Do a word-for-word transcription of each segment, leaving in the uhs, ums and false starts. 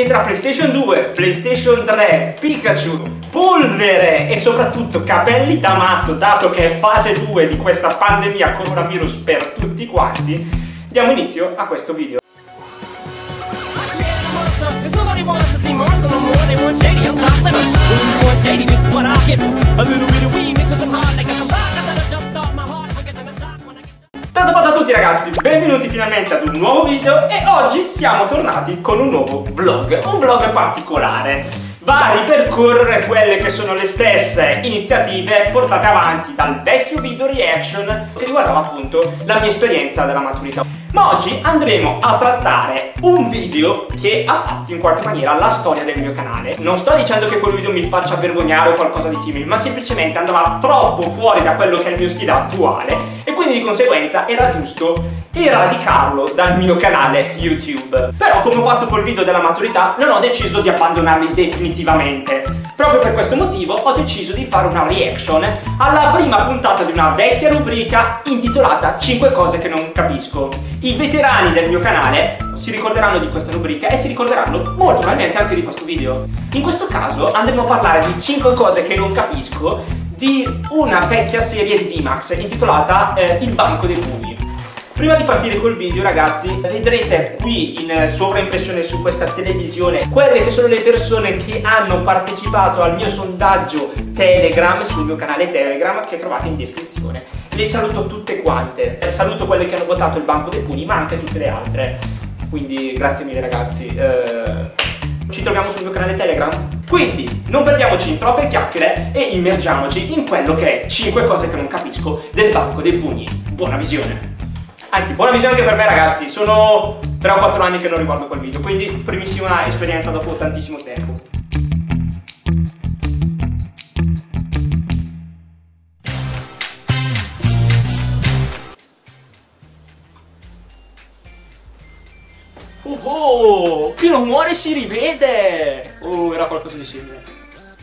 E tra PlayStation due, PlayStation tre, Pikachu, polvere e soprattutto capelli da matto, dato che è fase due di questa pandemia coronavirus per tutti quanti, diamo inizio a questo video. Tanto ciao a tutti ragazzi, benvenuti finalmente ad un nuovo video e oggi siamo tornati con un nuovo vlog, un vlog particolare. Va a ripercorrere quelle che sono le stesse iniziative portate avanti dal vecchio video reaction che riguardava appunto la mia esperienza della maturità. Ma oggi andremo a trattare un video che ha fatto in qualche maniera la storia del mio canale. Non sto dicendo che quel video mi faccia vergognare o qualcosa di simile, ma semplicemente andava troppo fuori da quello che è il mio stile attuale e quindi di conseguenza era giusto eradicarlo dal mio canale YouTube. Però come ho fatto col video della maturità non ho deciso di abbandonarli definitivamente. Proprio per questo motivo ho deciso di fare una reaction alla prima puntata di una vecchia rubrica intitolata cinque cose che non capisco. I veterani del mio canale si ricorderanno di questa rubrica e si ricorderanno molto probabilmente anche di questo video. In questo caso andremo a parlare di cinque cose che non capisco di una vecchia serie D-Max intitolata eh, Il Banco dei Pugni. Prima di partire col video ragazzi, vedrete qui in sovraimpressione su questa televisione quelle che sono le persone che hanno partecipato al mio sondaggio Telegram sul mio canale Telegram che trovate in descrizione. Le saluto tutte quante, saluto quelle che hanno votato Il Banco dei Pugni ma anche tutte le altre. Quindi grazie mille ragazzi, eh, ci troviamo sul mio canale Telegram. Quindi non perdiamoci in troppe chiacchiere e immergiamoci in quello che è cinque cose che non capisco del Banco dei Pugni. Buona visione! Anzi, buona visione anche per me ragazzi, sono tre o quattro anni che non riguardo quel video, quindi primissima esperienza dopo tantissimo tempo. Oh oh, chi non muore si rivede! Oh, era qualcosa di simile.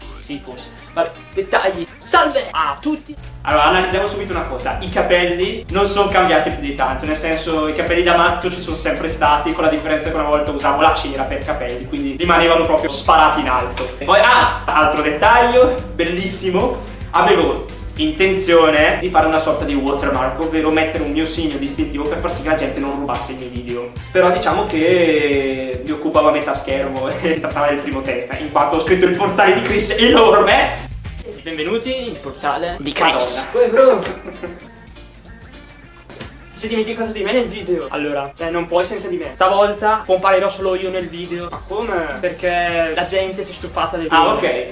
Sì, forse. Vabbè, dettagli. Salve a tutti! Allora, analizziamo subito una cosa. I capelli non sono cambiati più di tanto, nel senso, i capelli da matto ci sono sempre stati, con la differenza che una volta usavo la cera per capelli, quindi rimanevano proprio sparati in alto. E poi, ah, altro dettaglio, bellissimo, avevo intenzione di fare una sorta di watermark, ovvero mettere un mio segno distintivo per far sì che la gente non rubasse i miei video. Però diciamo che mi occupava metà schermo e trattava del primo testa, in quanto ho scritto Il Portale di Chris enorme. Benvenuti in Portale di Chris. Si è dimenticato di me nel video. Allora, eh, non puoi senza di me. Stavolta comparirò solo io nel video. Ma come? Perché la gente si è stufata del video. Ah, ok.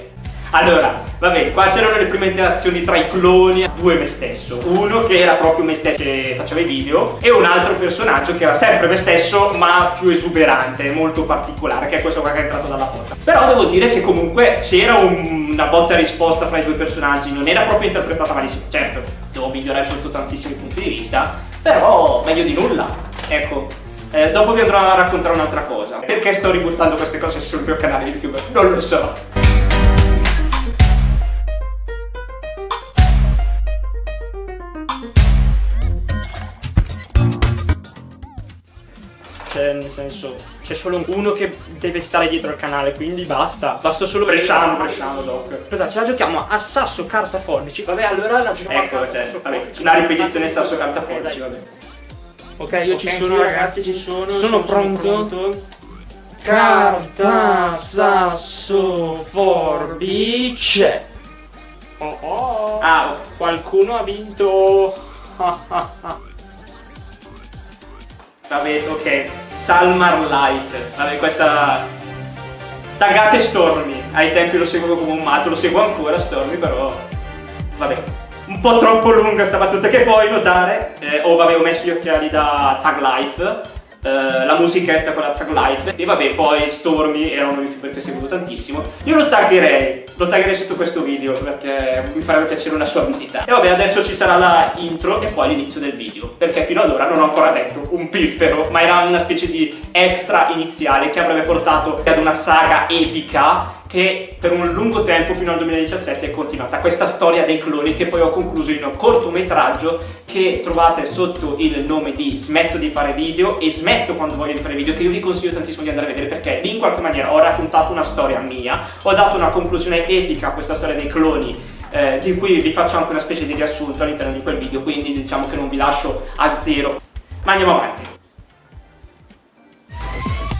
Allora, va bene, qua c'erano le prime interazioni tra i cloni, due me stesso, uno che era proprio me stesso che faceva i video e un altro personaggio che era sempre me stesso ma più esuberante, molto particolare, che è questo qua che è entrato dalla porta. Però devo dire che comunque c'era un, una botta e risposta fra i due personaggi, non era proprio interpretata malissimo, certo, devo migliorare sotto tantissimi punti di vista, però meglio di nulla, ecco. Eh, dopo vi andrò a raccontare un'altra cosa. Perché sto ributtando queste cose sul mio canale YouTube? Non lo so. Nel senso, c'è solo uno che deve stare dietro al canale, quindi basta. Basta solo Bresciano, Bresciano, doc. Cosa, ce la giochiamo a sasso carta forbici? Vabbè, allora la giochiamo ecco, a sasso forbici. Una ripetizione sasso carta forbici, vabbè. Ok, io okay, ci sono ragazzi, ci sono. Sono, sono pronto. pronto. Carta sasso forbice. Oh oh. Ah, qualcuno ha vinto. Vabbè, ok. Salmar Light, vabbè questa... Taggate Stormy, ai tempi lo seguivo come un matto, lo seguo ancora Stormy però... Vabbè, un po' troppo lunga sta battuta che poi notare, eh, oh vabbè ho messo gli occhiali da Tag Life, eh, la musichetta con la Tag Life e vabbè poi Stormy era uno youtuber che seguivo tantissimo. Io lo taggerei, lo taggerei sotto questo video perché mi farebbe piacere una sua visita. E vabbè adesso ci sarà la intro e poi l'inizio del video, perché fino ad ora non ho ancora detto un piffero, ma era una specie di extra iniziale che avrebbe portato ad una saga epica che per un lungo tempo, fino al duemiladiciassette, è continuata questa storia dei cloni, che poi ho concluso in un cortometraggio che trovate sotto il nome di Smetto di fare video e Smetto quando voglio di fare video, che io vi consiglio tantissimo di andare a vedere, perché lì in qualche maniera ho raccontato una storia mia, ho dato una conclusione epica a questa storia dei cloni, eh, di cui vi faccio anche una specie di riassunto all'interno di quel video, quindi diciamo che non vi lascio a zero, ma andiamo avanti.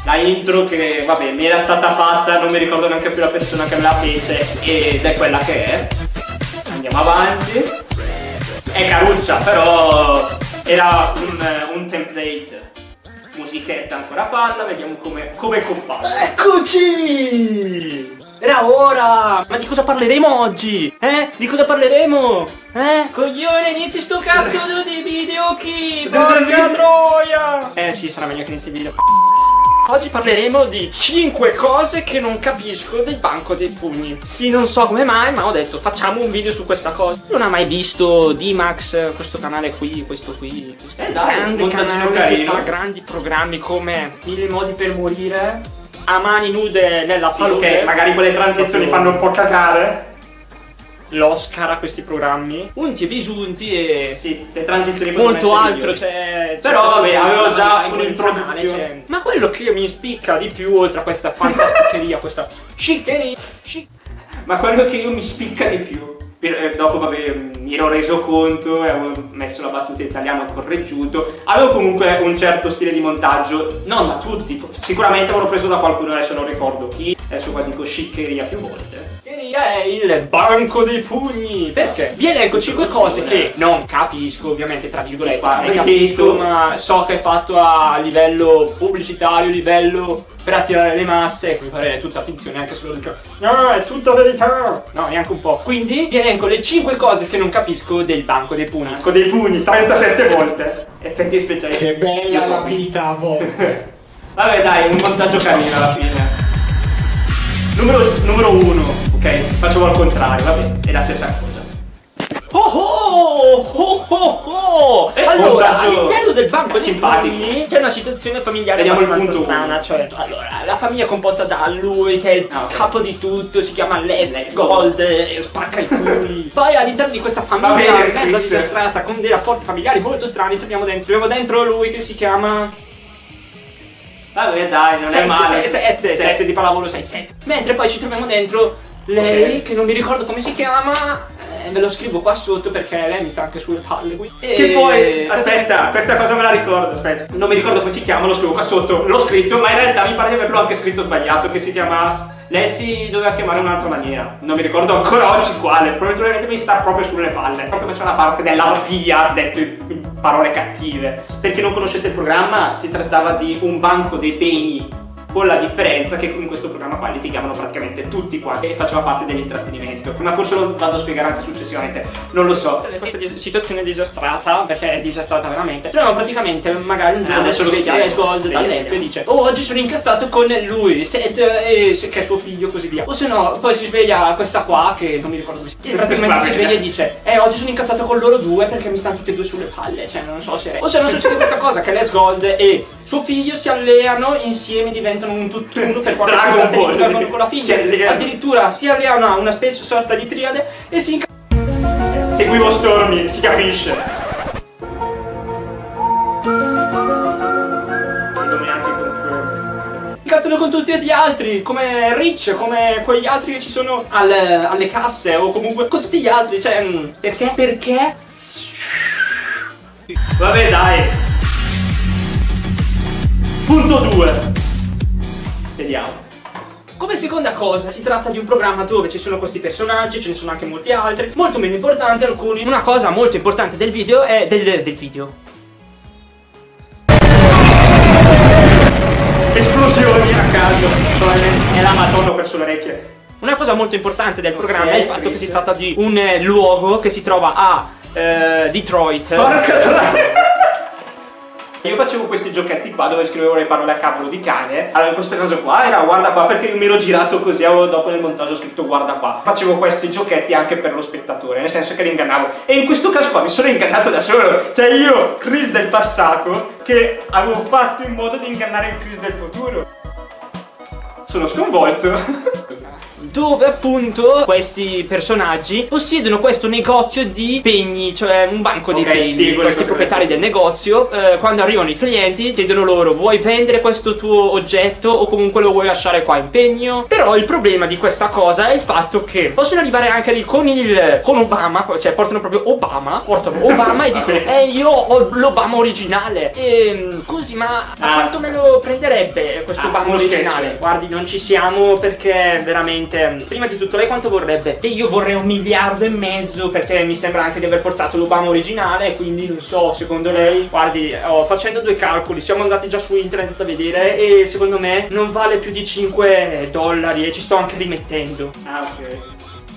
La intro che, vabbè, mi era stata fatta, non mi ricordo neanche più la persona che me la fece, ed è quella che è. Andiamo avanti. È caruccia, però era un, un template. Musichetta ancora fatta, vediamo come come compare. Eccoci! Era ora! Ma di cosa parleremo oggi? Eh? Di cosa parleremo? Eh? Coglione, inizi sto cazzo di video chi? Porca troia! Eh sì, sarà meglio che inizi il video. Oggi parleremo di cinque cose che non capisco del Banco dei Pugni. Sì, non so come mai, ma ho detto facciamo un video su questa cosa. Non ha mai visto D-Max, questo canale qui, questo qui, questo eh, dai, grande canale carino, che fa grandi programmi come Mille modi per morire, A mani nude nella palude. Sì, okay, magari quelle transizioni fanno un po' cagare. L'Oscar a questi programmi, unti e bisunti e sì, le transizioni molto altro, cioè, però vabbè, avevo già un'introduzione, ma quello che mi spicca di più, oltre a questa fantasticheria, questa sciccheria, scic ma quello che io mi spicca di più, eh, dopo vabbè mi ero reso conto, avevo messo la battuta in italiano e correggiuto, avevo comunque un certo stile di montaggio, non da tutti, sicuramente avrò preso da qualcuno, adesso non ricordo chi, adesso qua dico sciccheria più volte. È il Banco dei Pugni, perché vi elenco cinque cose che non capisco, ovviamente tra virgolette, sì, non capisco, ma so che è fatto a livello pubblicitario, livello per attirare le masse, mi pare è tutta finzione, anche se lo dico no, è tutta verità, no, neanche un po'. Quindi vi elenco le cinque cose che non capisco del Banco dei Pugni. Banco dei Pugni, trentasette volte. Effetti speciali. Che bella la vita a volte. Vabbè dai, un montaggio carino alla fine. Numero uno. Ok, facciamo al contrario, vabbè, è la stessa cosa. Oh oh! Oh oh oh! E allora, all'interno del Banco dei Pugni c'è una situazione familiare abbastanza strana, cioè, allora, la famiglia è composta da lui, che è il ah, okay. capo di tutto, si chiama Les Gold, e spacca i culi. Poi all'interno di questa famiglia mezza disastrata, con dei rapporti familiari molto strani, troviamo dentro, troviamo dentro lui che si chiama... Vabbè dai, non sette, è male. sette, sette di pallavolo, sei, sette. Mentre poi ci troviamo dentro... Lei, okay. che non mi ricordo come si chiama, eh, ve lo scrivo qua sotto perché lei mi sta anche sulle palle qui. E... Che poi, aspetta, questa cosa me la ricordo, aspetta. Non mi ricordo come si chiama, lo scrivo qua sotto, l'ho scritto, ma in realtà mi pare di averlo anche scritto sbagliato, che si chiama... Lei si doveva chiamare in un'altra maniera, non mi ricordo ancora oggi quale, probabilmente mi sta proprio sulle palle, proprio faceva la parte dell'arpia, detto in parole cattive. Per chi non conoscesse il programma, si trattava di un banco dei pegni, con la differenza che in questo programma qua litigavano praticamente tutti quanti e faceva parte dell'intrattenimento, ma forse lo vado a spiegare anche successivamente, non lo so. Questa dis situazione disastrata, perché è disastrata veramente, però praticamente magari un giorno ah, adesso lo spiegare Gold dal letto e dice oh oggi sono incazzato con lui, Seth, eh, che è suo figlio, così via, o se no poi si sveglia questa qua che non mi ricordo come si chiama, praticamente si sveglia e dice eh oggi sono incazzato con loro due perché mi stanno tutti e due sulle palle, cioè non so se è... o se non succede questa cosa che Les Gold e suo figlio si alleano insieme, diventano un tutt'uno per quanto riguarda con la figlia, addirittura si aveva una, una specie sorta di triade e si inca... Seguivo Stormy, si capisce. Incazzano con tutti gli altri, come Rich, come quegli altri che ci sono al, alle casse o comunque con tutti gli altri, cioè perché? Perché? Vabbè dai. Punto due. Vediamo. Come seconda cosa, si tratta di un programma dove ci sono questi personaggi, ce ne sono anche molti altri, molto meno importanti alcuni. Una cosa molto importante del video è del, del video. Esplosioni a caso, è la Madonna, ho perso le orecchie. Una cosa molto importante del programma okay, è il fatto Chris. che si tratta di un eh, luogo che si trova a eh, Detroit. Porca troia! Io facevo questi giochetti qua dove scrivevo le parole a cavolo di cane. Allora in questo caso qua era guarda qua, perché io mi ero girato così, avevo dopo nel montaggio ho scritto guarda qua. Facevo questi giochetti anche per lo spettatore, nel senso che li ingannavo. E in questo caso qua mi sono ingannato da solo. Cioè io, Chris del passato, che avevo fatto in modo di ingannare il Chris del futuro. Sono sconvolto. dove appunto questi personaggi possiedono questo negozio di pegni, cioè un banco di okay, pegni. Sì, questi proprietari del negozio eh, quando arrivano i clienti chiedono loro: vuoi vendere questo tuo oggetto o comunque lo vuoi lasciare qua in pegno? Però il problema di questa cosa è il fatto che possono arrivare anche lì con il con Obama, cioè portano proprio Obama, portano Obama e dicono: eh, io ho l'Obama originale. E così, ma a ah, quanto me lo prenderebbe questo ah, Obama originale? C'è. Guardi, non ci siamo, perché veramente, prima di tutto, lei quanto vorrebbe? E io vorrei un miliardo e mezzo, perché mi sembra anche di aver portato l'Obama originale, quindi non so, secondo lei? Guardi, oh, facendo due calcoli, siamo andati già su internet a vedere e secondo me non vale più di cinque dollari e ci sto anche rimettendo. Ah, ok.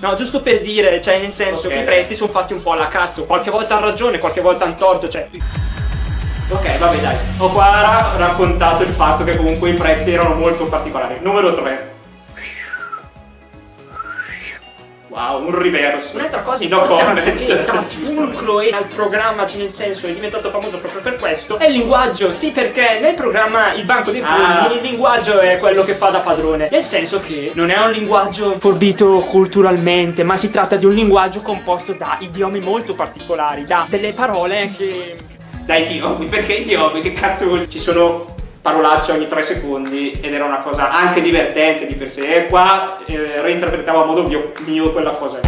No, giusto per dire, cioè nel senso okay, che i prezzi sono fatti un po' alla cazzo. Qualche volta hanno ragione, qualche volta hanno torto, cioè... Ok, vabbè dai. Ho qua raccontato il fatto che comunque i prezzi erano molto particolari. Numero tre. Wow, un reverse. Un'altra cosa importante no che è fulcro e al programma, cioè nel senso è diventato famoso proprio per questo, è il linguaggio. Sì, perché nel programma Il Banco dei Pugni ah. il linguaggio è quello che fa da padrone, nel senso che non è un linguaggio forbito culturalmente, ma si tratta di un linguaggio composto da idiomi molto particolari, da delle parole che... Dai, idiomi, perché idiomi? Che cazzo vuol dire? Ci sono... parolacce ogni tre secondi ed era una cosa anche divertente di per sé. E qua eh, reinterpretavo a modo mio, mio quella cosa.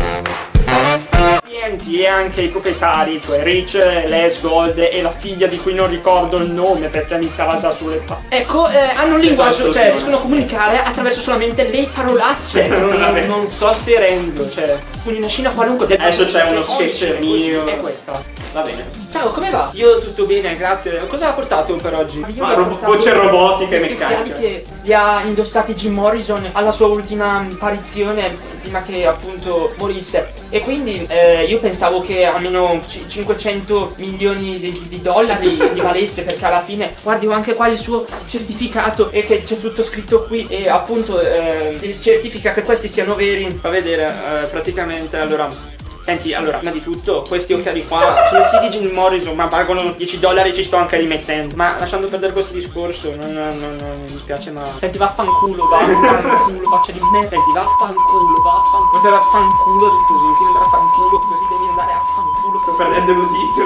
E anche i proprietari, cioè Rich, Les Gold e la figlia di cui non ricordo il nome perché mi stava già sulle palle. Ecco, eh, hanno un linguaggio, esatto, cioè sì, riescono a comunicare attraverso solamente le parolacce. non, non so se rendo, cioè una scena qualunque. Adesso c'è uno sketch mio. È questa. Va bene. Ciao, come va? Io tutto bene, grazie. Cosa ha portato per oggi? Ma ro voce robotica e meccanica. Che li ha indossati Jim Morrison alla sua ultima apparizione prima che appunto morisse. E quindi eh, io pensavo che almeno cinquecento milioni di, di dollari gli valesse, perché alla fine, guardi, ho anche qua il suo certificato e che c'è tutto scritto qui e appunto eh, certifica che questi siano veri. Fa vedere eh, praticamente, allora... Senti, allora, prima di tutto, questi occhiali qua sono sì di Jim Morrison, ma pagano dieci dollari e ci sto anche rimettendo. Ma lasciando perdere questo discorso, non, non, non, non mi dispiace, ma... Senti, vaffanculo, va, vaffanculo, faccia di me. Senti, vaffanculo, vaffanculo. Questo era vaffanculo così, devi andare a fanculo, così devi andare a fanculo. Sto perdendo l'udito.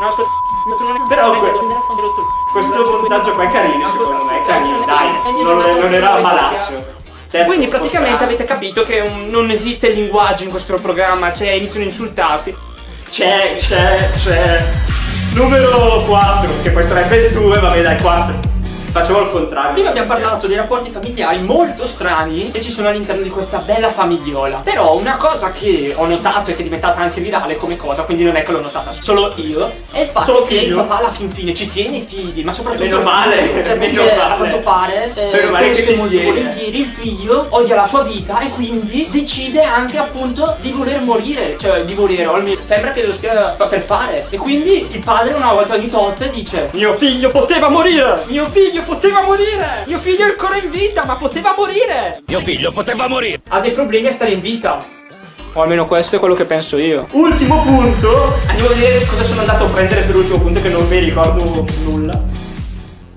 No, aspetta, ma tu non è... Però, questo montaggio qua è carino, secondo me, è carino, dai, non era malaccio. Certo, quindi praticamente avete capito che un, non esiste linguaggio in questo programma, cioè iniziano a insultarsi. C'è, c'è, c'è. Numero quattro, che poi sarebbe il due, vabbè dai, quattro. Facevo il contrario. Prima abbiamo parlato dei rapporti familiari molto strani che ci sono all'interno di questa bella famigliola. Però una cosa che ho notato e che è diventata anche virale come cosa, quindi non è che l'ho notata solo io, è il fatto solo che il papà alla fin fine ci tiene i figli, ma soprattutto... Meno male, cioè, meno male. A quanto pare, eh, penso molto volentieri, il figlio odia la sua vita e quindi decide anche appunto di voler morire, cioè di voler, almeno sembra che lo stia per fare. E quindi il padre una volta di tot dice: mio figlio poteva morire, mio figlio poteva morire! Mio figlio è ancora in vita, ma poteva morire! Mio figlio poteva morire! Ha dei problemi a stare in vita. O almeno questo è quello che penso io. Ultimo punto! Andiamo a vedere cosa sono andato a prendere per l'ultimo punto, che non mi ricordo nulla.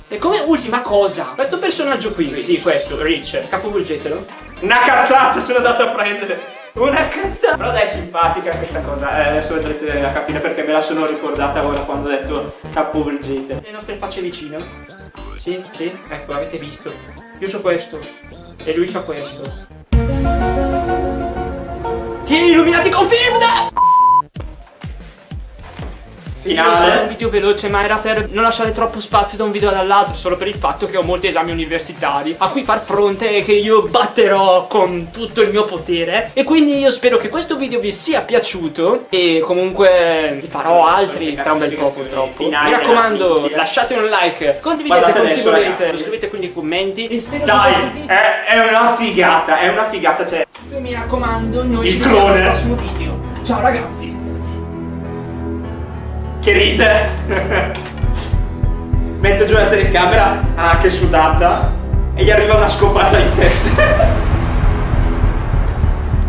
E come ultima cosa, questo personaggio qui, Rich. Sì, questo, Rich, capovolgetelo. Una cazzata sono andato a prendere! Una cazzata! Però dai, è simpatica questa cosa, eh, adesso vedrete la capire perché me la sono ricordata ora quando ho detto capovolgete. Le nostre facce vicine. Sì, sì, ecco, l'avete visto. Io c'ho questo. E lui c'ha questo. Tieni, illuminati con film! Finale. Sì, è un video veloce, ma era per non lasciare troppo spazio da un video all'altro, solo per il fatto che ho molti esami universitari a cui far fronte e che io batterò con tutto il mio potere. E quindi io spero che questo video vi sia piaciuto e comunque vi farò altri tra un bel po' purtroppo. Mi raccomando, lasciate un like, condividete con chi volete, scrivete quindi commenti e spero dai, che è, è una figata, è una figata, cioè. Mi raccomando, noi ci vediamo al prossimo video. Ciao ragazzi. Che ride! Metto giù la telecamera, ah che sudata, e gli arriva una scopata in testa.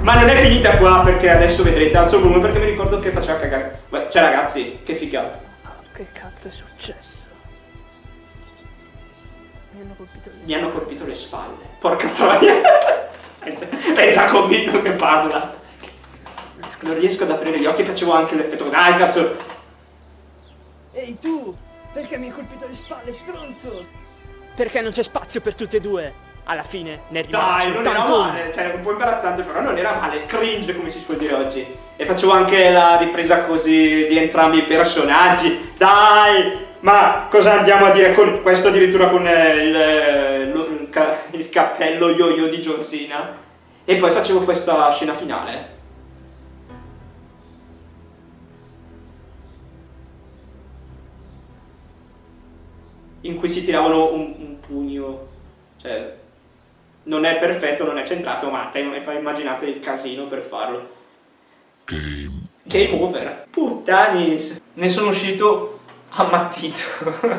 Ma non è finita qua, perché adesso vedrete, alzo il volume perché mi ricordo che faceva cagare. Beh, cioè ragazzi, che figata. Che cazzo è successo? Mi hanno colpito le, mi hanno colpito le spalle. Porca troia! È Giacomino che parla. Non riesco ad aprire gli occhi, facevo anche l'effetto. Dai, cazzo! Ehi tu! Perché mi hai colpito le spalle, stronzo? Perché non c'è spazio per tutte e due. Alla fine ne rimane. Dai, non era male, cioè un po' imbarazzante, però non era male, cringe come si suol dire oggi. E facevo anche la ripresa così di entrambi i personaggi. Dai! Ma cosa andiamo a dire con questo, addirittura con il, il, ca il cappello yo-yo di John Cena? E poi facevo questa scena finale. In cui si tiravano un, un pugno. Cioè, non è perfetto, non è centrato, ma te, immaginate il casino per farlo. Game, Game over. Puttanis. Ne sono uscito ammattito.